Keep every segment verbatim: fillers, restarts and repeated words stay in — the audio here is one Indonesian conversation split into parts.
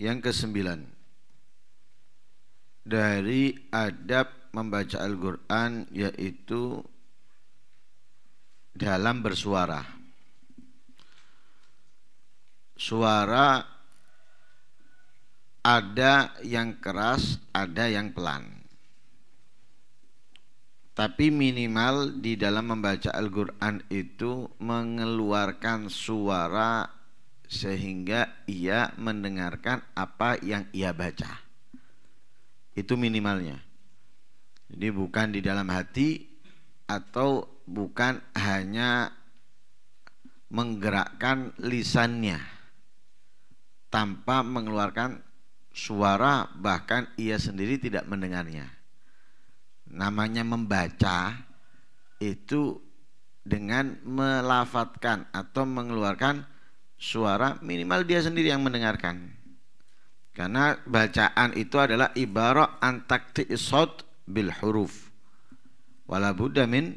Yang kesembilan, dari adab membaca Al-Quran yaitu dalam bersuara. Suara ada yang keras, ada yang pelan. Tapi minimal di dalam membaca Al-Quran itu mengeluarkan suara sehingga ia mendengarkan apa yang ia baca. Itu minimalnya. Jadi bukan di dalam hati atau bukan hanya menggerakkan lisannya tanpa mengeluarkan suara, bahkan ia sendiri tidak mendengarnya. Namanya membaca itu dengan melafatkan atau mengeluarkan suara, minimal dia sendiri yang mendengarkan. Karena bacaan itu adalah ibarok antakti sot bil huruf, wala bu damin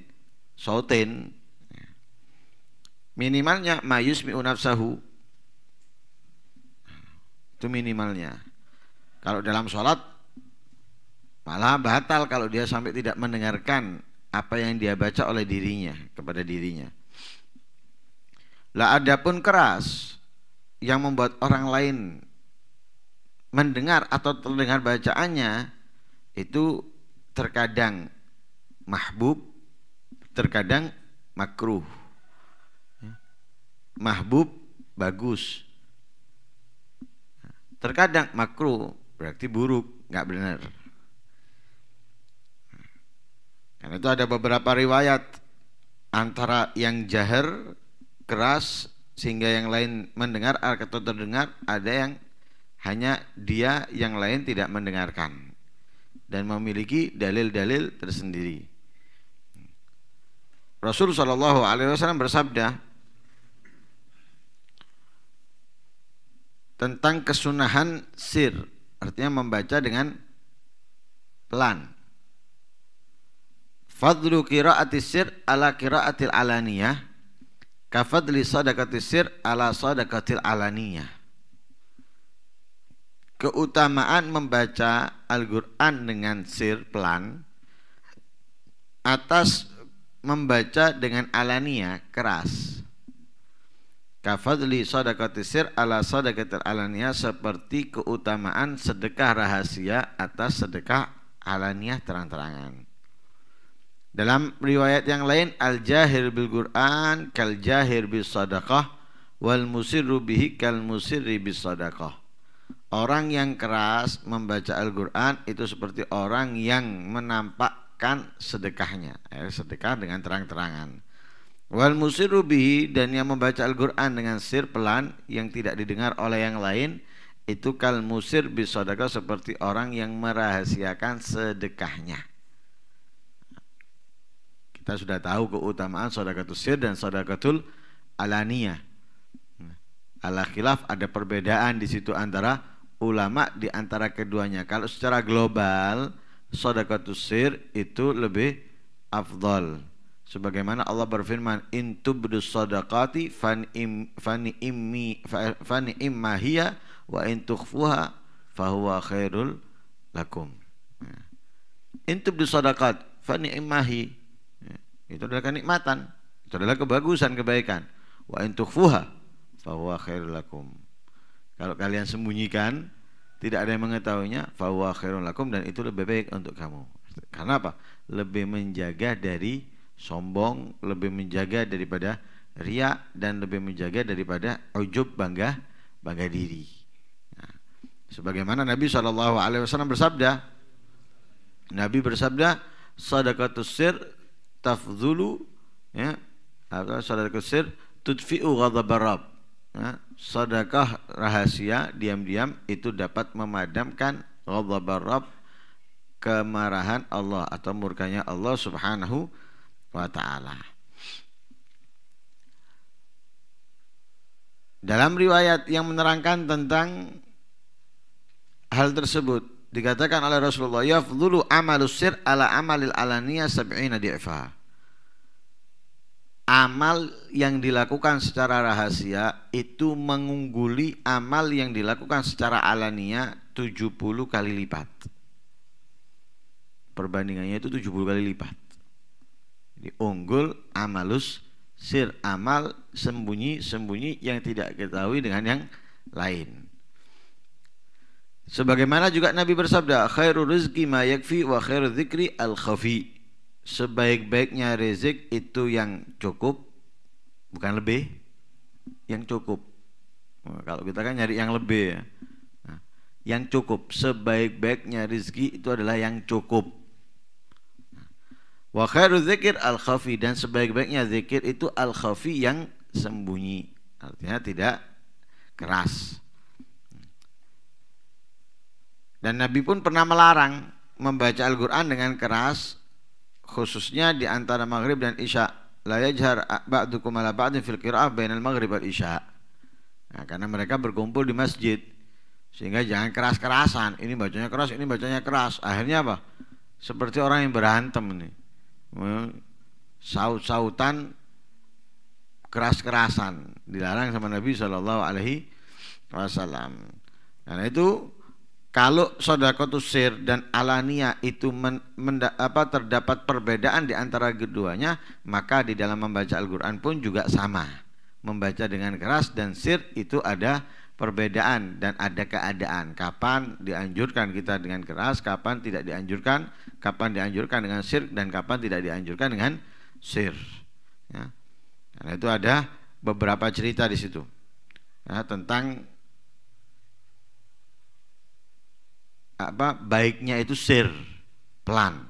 soten. Minimalnya majus miunapsahu, itu minimalnya. Kalau dalam sholat malah batal kalau dia sampai tidak mendengarkan apa yang dia baca oleh dirinya, kepada dirinya. Lah adapun keras yang membuat orang lain mendengar atau terdengar bacaannya, itu terkadang mahbub, terkadang makruh. Mahbub bagus, terkadang makruh berarti buruk, nggak benar. Karena itu ada beberapa riwayat antara yang jahr keras sehingga yang lain mendengar atau terdengar, ada yang hanya dia yang lain tidak mendengarkan dan memiliki dalil-dalil tersendiri. Rasul shallallahu alaihi wasallam bersabda tentang kesunahan sir, artinya membaca dengan pelan. Fadlu qira'ati sir ala qira'atil alaniyah, kafadli shadaqatis sir ala shadaqatil alaniyah. Keutamaan membaca Al-Quran dengan sir pelan atas membaca dengan alaniyah keras. Kafadli shadaqatis sir ala shadaqatil alaniyah, seperti keutamaan sedekah rahasia atas sedekah alaniyah terang-terangan. Dalam riwayat yang lain, Al-Jahir bil-Qur'an, Kal-Jahir bil-Sadaqah, Wal-Musir rubihi, kal-Musir ribi-Sadaqah. Orang yang keras membaca Al-Quran itu seperti orang yang menampakkan sedekahnya, eh, sedekah dengan terang-terangan. Wal-Musir rubihi, dan yang membaca Al-Quran dengan sir pelan yang tidak didengar oleh yang lain, itu kal-Musir ribi-Sadaqah, seperti orang yang merahasiakan sedekahnya. Kita sudah tahu keutamaan Sadaqatul Sir dan Sadaqatul Alaniyah. Al-Akhilaf, ada perbedaan di situ antara ulama di antara keduanya. Kalau secara global Sadaqatul Sir itu lebih afdal. Sebagaimana Allah berfirman, "In tubda sadaqati fani fani immi fani imma hiya wa in tukhfuha fahuwa khairul lakum." In tubda sadaqat fani imma hi, itu adalah kenikmatan, itu adalah kebagusan, kebaikan. Wa in tukhfuha fahuwa khairul lakum, kalau kalian sembunyikan tidak ada yang mengetahuinya, fahuwa khairul lakum, dan itu lebih baik untuk kamu. Karena apa? Lebih menjaga dari sombong, lebih menjaga daripada riya, dan lebih menjaga daripada ujub, bangga bangga diri. Nah, sebagaimana Nabi shallallahu alaihi wasallam bersabda, Nabi bersabda, Sadaqatul Sir tafdhulu, ya, Sadaqatul Sir tudfi'u ghadhab rabb, ya, sedekah rahasia diam-diam itu dapat memadamkan ghadhab rabb, kemarahan Allah atau murkanya Allah Subhanahu wa taala. Dalam riwayat yang menerangkan tentang hal tersebut dikatakan oleh Rasulullah, "Yafdhulu amalus sir ala amalil alaniyah sab'ina di'fa." amal yang dilakukan secara rahasia itu mengungguli amal yang dilakukan secara alaniyah tujuh puluh kali lipat. Perbandingannya itu tujuh puluh kali lipat. Jadi unggul amalus sir, amal sembunyi-sembunyi yang tidak diketahui dengan yang lain. Sebagaimana juga Nabi bersabda, khairu rizki ma yakfi wa khairu dzikri al-khafi. Sebaik-baiknya rezeki itu yang cukup, bukan lebih, yang cukup. Nah, kalau kita kan nyari yang lebih ya. Nah, yang cukup, sebaik-baiknya rezeki itu adalah yang cukup. Wa khairu dzikir al-khafi, dan sebaik-baiknya zikir itu al-khafi yang sembunyi, artinya tidak keras. Dan Nabi pun pernah melarang membaca Al-Quran dengan keras, khususnya di antara maghrib dan isya. La yajhar ba'dukum ala ba'din fil qira'ah bainal maghrib wal isya. Nah, karena mereka berkumpul di masjid, sehingga jangan keras-kerasan. Ini bacanya keras, ini bacanya keras. Akhirnya apa? Seperti orang yang berantem ini, saut-sautan, keras-kerasan. Dilarang sama Nabi shallallahu alaihi wasallam. Karena itu, kalau Sadaqatul Sir dan alaniyah itu men, menda, apa, terdapat perbedaan di antara keduanya, maka di dalam membaca Al-Quran pun juga sama. Membaca dengan keras dan sir itu ada perbedaan dan ada keadaan. Kapan dianjurkan kita dengan keras, kapan tidak dianjurkan, kapan dianjurkan dengan sir, dan kapan tidak dianjurkan dengan sir. Ya. Karena itu ada beberapa cerita di situ ya, tentang apa baiknya itu sir pelan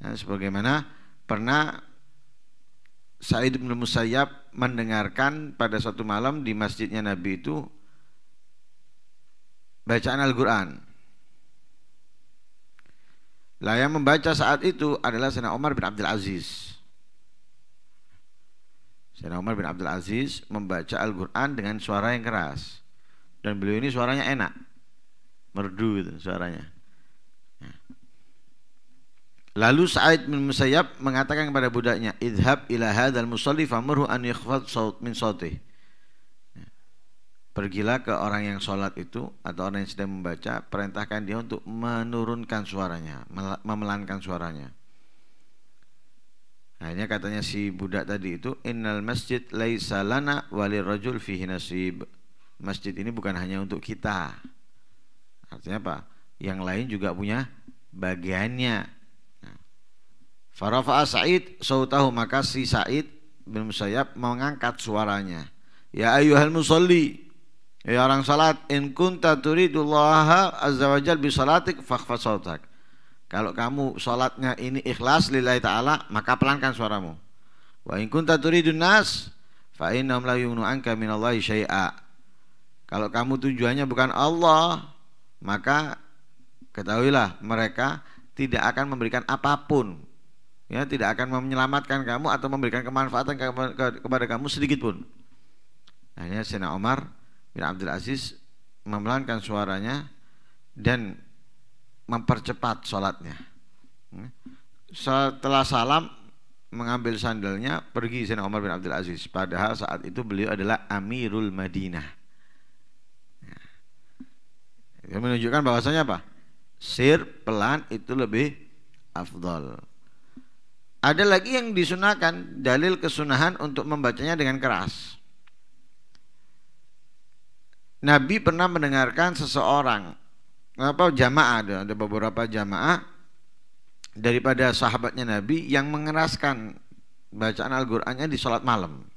ya, sebagaimana pernah Sa'id bin Musayyab mendengarkan pada suatu malam di masjidnya Nabi itu bacaan Al-Quran. Lah yang membaca saat itu adalah Sayyidina Umar bin Abdul Aziz. Sayyidina Umar bin Abdul Aziz membaca Al-Quran dengan suara yang keras, dan beliau ini suaranya enak, merdu itu suaranya. Lalu Sa'id bin Musayyab mengatakan kepada budaknya, idhab ila hadzal musalli famurhu an yakhfad saut min sautih. Pergilah ke orang yang sholat itu atau orang yang sedang membaca, perintahkan dia untuk menurunkan suaranya, memelankan suaranya. Hanya katanya si budak tadi itu, innal masjid laisa lana walir rajul fihi nasib. Masjid ini bukan hanya untuk kita. Artinya apa? Yang lain juga punya bagiannya. Farafa'a Sa'id sautahu, maka si Sa'id bin Musayyab mengangkat suaranya. Ya ayyuhal musalli, ya orang salat, in kunta turidullaha azza wa jalla bi salatik fakhfad sautak. Kalau kamu salatnya ini ikhlas lillahi ta'ala, maka pelankan suaramu. Wa in kunta turidun nas fa innahum la yughnu anka minallahi syai'a. Kalau kamu tujuannya bukan Allah, maka ketahuilah mereka tidak akan memberikan apapun, ya tidak akan menyelamatkan kamu atau memberikan kemanfaatan ke ke kepada kamu sedikit pun. Hanya Sayyidina Umar bin Abdul Aziz memelankan suaranya dan mempercepat sholatnya. Setelah salam mengambil sandalnya pergi Sayyidina Umar bin Abdul Aziz, padahal saat itu beliau adalah Amirul Madinah. Yang menunjukkan bahwasanya apa? Sir pelan itu lebih afdal. Ada lagi yang disunahkan, dalil kesunahan untuk membacanya dengan keras. Nabi pernah mendengarkan seseorang apa jamaah, ada beberapa jamaah daripada sahabatnya Nabi yang mengeraskan bacaan Al-Qur'annya di sholat malam.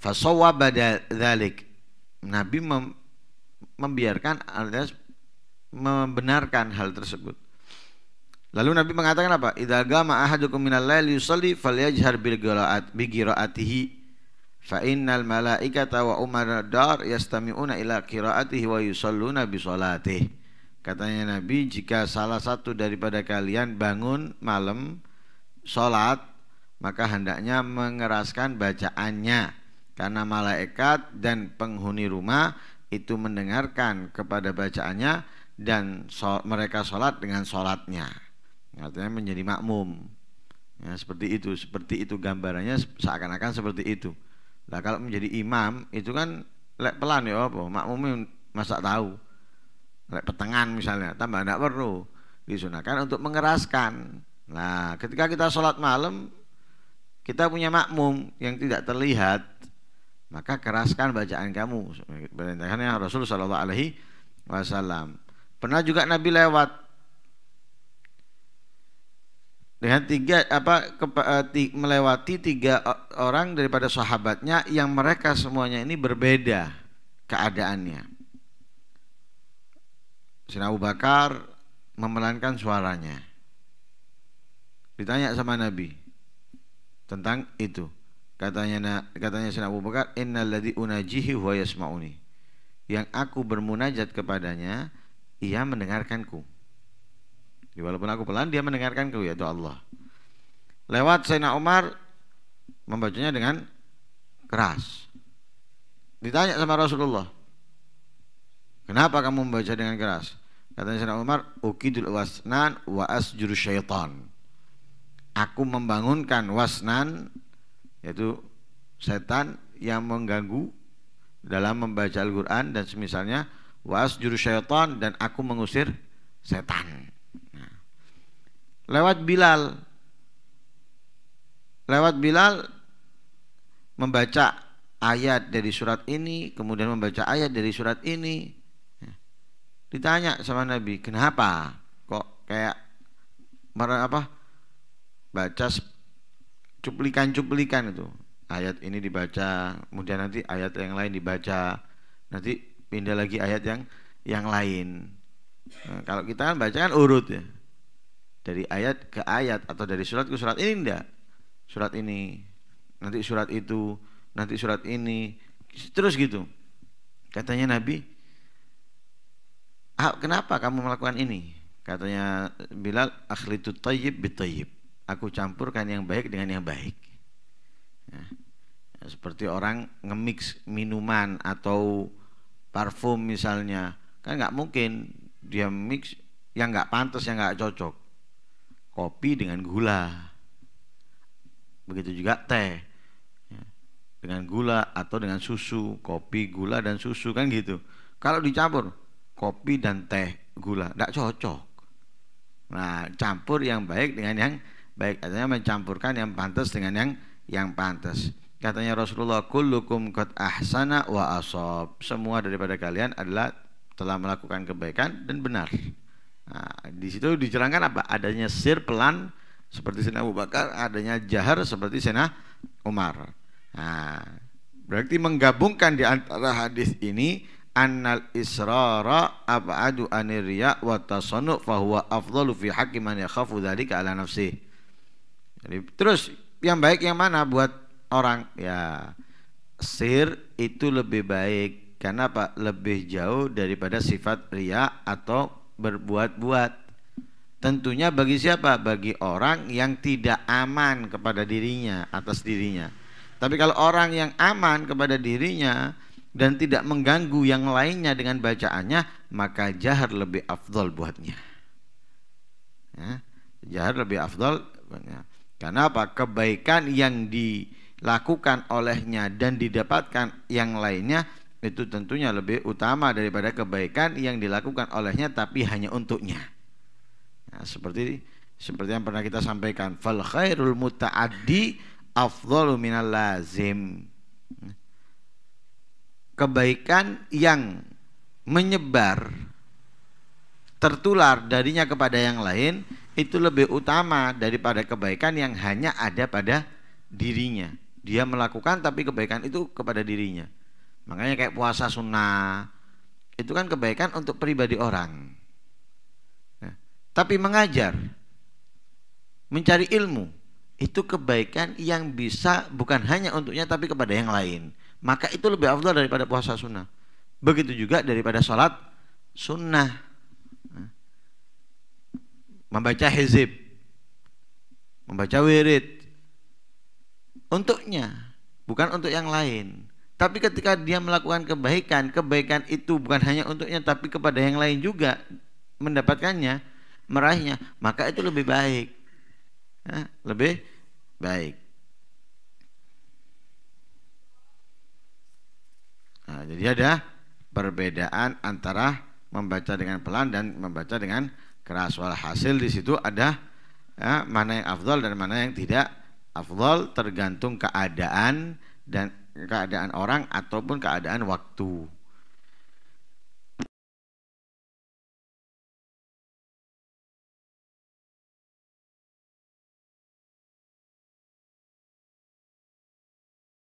Fasawwa bada dzalik. Nabi mem membiarkan, alias membenarkan hal tersebut. Lalu Nabi mengatakan apa? Idza gama ahadukum minal lail yusalli falyajhar bil qira'at bi qira'atihi fa innal malaikata wa umaradar yastami'una ila qira'atihi wa yusalluna bi salatih. Katanya Nabi, jika salah satu daripada kalian bangun malam salat, maka hendaknya mengeraskan bacaannya, karena malaikat dan penghuni rumah itu mendengarkan kepada bacaannya, dan so, mereka sholat dengan sholatnya, artinya menjadi makmum. Ya, seperti itu, seperti itu gambarannya, seakan-akan seperti itu. Lah kalau menjadi imam itu kan lek pelan ya apa, makmum masa tahu. Lek petengan misalnya, tambah ndak perlu. Disunahkan untuk mengeraskan. Nah, ketika kita sholat malam kita punya makmum yang tidak terlihat, maka keraskan bacaan kamu. Perintahnya Rasul shallallahu alaihi wasallam. Pernah juga Nabi lewat dengan tiga apa ke, uh, ti, melewati tiga orang daripada sahabatnya yang mereka semuanya ini berbeda keadaannya. Sayyidina Abu Bakar memelankan suaranya. Ditanya sama Nabi tentang itu. Katanya katanya Sayyidina Abu Bakar, "Innalladzi unajihi wa yasma'uni." Yang aku bermunajat kepadanya, ia mendengarkanku. Walaupun aku pelan, dia mendengarkanku, yaitu Allah. Lewat Sayyidina Umar membacanya dengan keras. Ditanya sama Rasulullah, "Kenapa kamu membaca dengan keras?" Katanya Sayyidina Umar, "Ukidul wasnan wa asjuru syaitan." Aku membangunkan wasnan, yaitu setan yang mengganggu dalam membaca Al-Quran dan semisalnya, wa asjuru syaitan, dan aku mengusir setan. Lewat Bilal, lewat Bilal membaca ayat dari surat ini, kemudian membaca ayat dari surat ini. Ditanya sama Nabi, kenapa kok kayak apa baca cuplikan-cuplikan itu, ayat ini dibaca, kemudian nanti ayat yang lain dibaca, nanti pindah lagi ayat yang yang lain. Nah, kalau kita kan baca kan urut ya, dari ayat ke ayat atau dari surat ke surat ini, enggak, surat ini nanti surat itu nanti surat ini terus gitu. Katanya Nabi, ah, kenapa kamu melakukan ini? Katanya Bilal, akhlitut tayyib bitayyib, aku campurkan yang baik dengan yang baik. Nah, seperti orang ngemix minuman atau parfum misalnya, kan nggak mungkin dia mix yang nggak pantas, yang nggak cocok. Kopi dengan gula, begitu juga teh dengan gula atau dengan susu, kopi, gula dan susu kan gitu. Kalau dicampur kopi dan teh gula tidak cocok. Nah, campur yang baik dengan yang baik, artinya mencampurkan yang pantas dengan yang yang pantas. Katanya Rasulullah, kullukum qad ahsana wa asab, semua daripada kalian adalah telah melakukan kebaikan dan benar. Nah, di situ dicerangkan apa? Adanya sir pelan seperti Sayyidina Abu Bakar, adanya jahr seperti Sayyidina Umar. Nah, berarti menggabungkan di antara hadis ini, annal israra ab'adu anir riya' wa tasannu' fa huwa afdalu fi haqqi man yakhafu dzalika ala nafsihi. Jadi terus yang baik yang mana buat orang? Ya, sir itu lebih baik karena apa? Lebih jauh daripada sifat riya' atau berbuat-buat. Tentunya bagi siapa? Bagi orang yang tidak aman kepada dirinya, atas dirinya. Tapi kalau orang yang aman kepada dirinya dan tidak mengganggu yang lainnya dengan bacaannya, maka jahr lebih afdal buatnya. Ya, jahr lebih afdal buatnya. Karena apa? Kebaikan yang dilakukan olehnya dan didapatkan yang lainnya itu tentunya lebih utama daripada kebaikan yang dilakukan olehnya tapi hanya untuknya. Nah, seperti seperti yang pernah kita sampaikan, fal khairul mutaaddi afdhalu minal lazim. Kebaikan yang menyebar tertular darinya kepada yang lain itu lebih utama daripada kebaikan yang hanya ada pada dirinya. Dia melakukan tapi kebaikan itu kepada dirinya. Makanya kayak puasa sunnah itu kan kebaikan untuk pribadi orang. Nah, tapi mengajar, mencari ilmu itu kebaikan yang bisa bukan hanya untuknya tapi kepada yang lain. Maka itu lebih afdal daripada puasa sunnah. Begitu juga daripada sholat sunnah, nah, membaca hizib, membaca wirid untuknya bukan untuk yang lain. Tapi ketika dia melakukan kebaikan, kebaikan itu bukan hanya untuknya tapi kepada yang lain juga mendapatkannya, meraihnya, maka itu lebih baik. lebih baik. Nah, jadi ada perbedaan antara membaca dengan pelan dan membaca dengan keras. Walhasil di situ ada ya, mana yang afdal dan mana yang tidak afdal, tergantung keadaan dan keadaan orang ataupun keadaan waktu.